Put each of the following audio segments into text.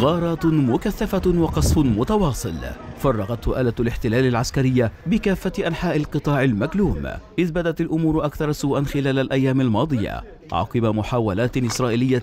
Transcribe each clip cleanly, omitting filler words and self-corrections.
غارات مكثفة وقصف متواصل فرغته آلة الاحتلال العسكرية بكافة أنحاء القطاع المكلوم، إذ بدت الأمور أكثر سوءا خلال الأيام الماضية عقب محاولات إسرائيلية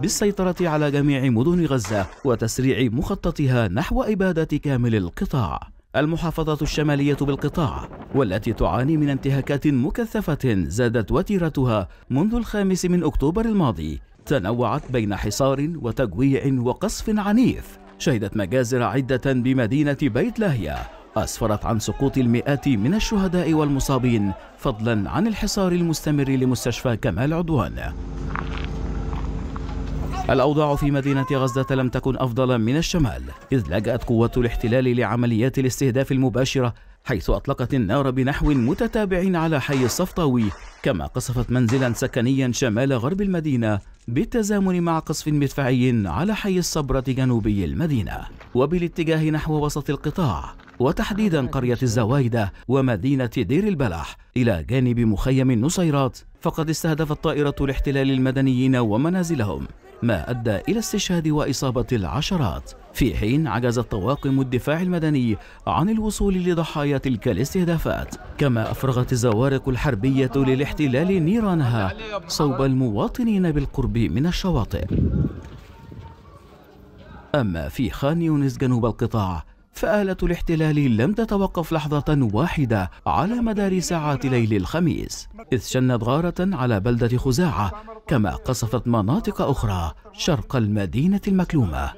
بالسيطرة على جميع مدن غزة وتسريع مخططها نحو إبادة كامل القطاع. المحافظة الشمالية بالقطاع والتي تعاني من انتهاكات مكثفة زادت وتيرتها منذ 5 أكتوبر الماضي، تنوعت بين حصار وتجويع وقصف عنيف، شهدت مجازر عدة بمدينة بيت لاهيا أسفرت عن سقوط المئات من الشهداء والمصابين، فضلا عن الحصار المستمر لمستشفى كمال عدوان. الأوضاع في مدينة غزة لم تكن أفضل من الشمال، إذ لجأت قوات الاحتلال لعمليات الاستهداف المباشرة، حيث أطلقت النار بنحو متتابع على حي الصفطاوي، كما قصفت منزلا سكنيا شمال غرب المدينة بالتزامن مع قصف مدفعي على حي الصبرة جنوبي المدينة، وبالاتجاه نحو وسط القطاع وتحديدا قرية الزوايدة ومدينة دير البلح إلى جانب مخيم النصيرات، فقد استهدفت طائرة الاحتلال المدنيين ومنازلهم، ما أدى إلى استشهاد وإصابة العشرات، في حين عجزت طواقم الدفاع المدني عن الوصول لضحايا تلك الاستهدافات، كما أفرغت الزوارق الحربية للاحتلال نيرانها صوب المواطنين بالقرب من الشواطئ. أما في خان يونس جنوب القطاع فآلة الاحتلال لم تتوقف لحظة واحدة على مدار ساعات ليل الخميس، إذ شنت غارة على بلدة خزاعة، كما قصفت مناطق أخرى شرق المدينة المكلومة.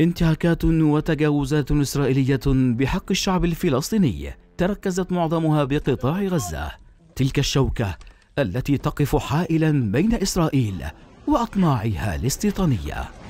انتهاكات وتجاوزات إسرائيلية بحق الشعب الفلسطيني تركزت معظمها بقطاع غزة، تلك الشوكة التي تقف حائلا بين إسرائيل وأطماعها الاستيطانية.